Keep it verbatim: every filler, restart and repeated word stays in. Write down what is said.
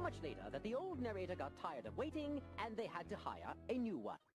so much later that the old narrator got tired of waiting and they had to hire a new one.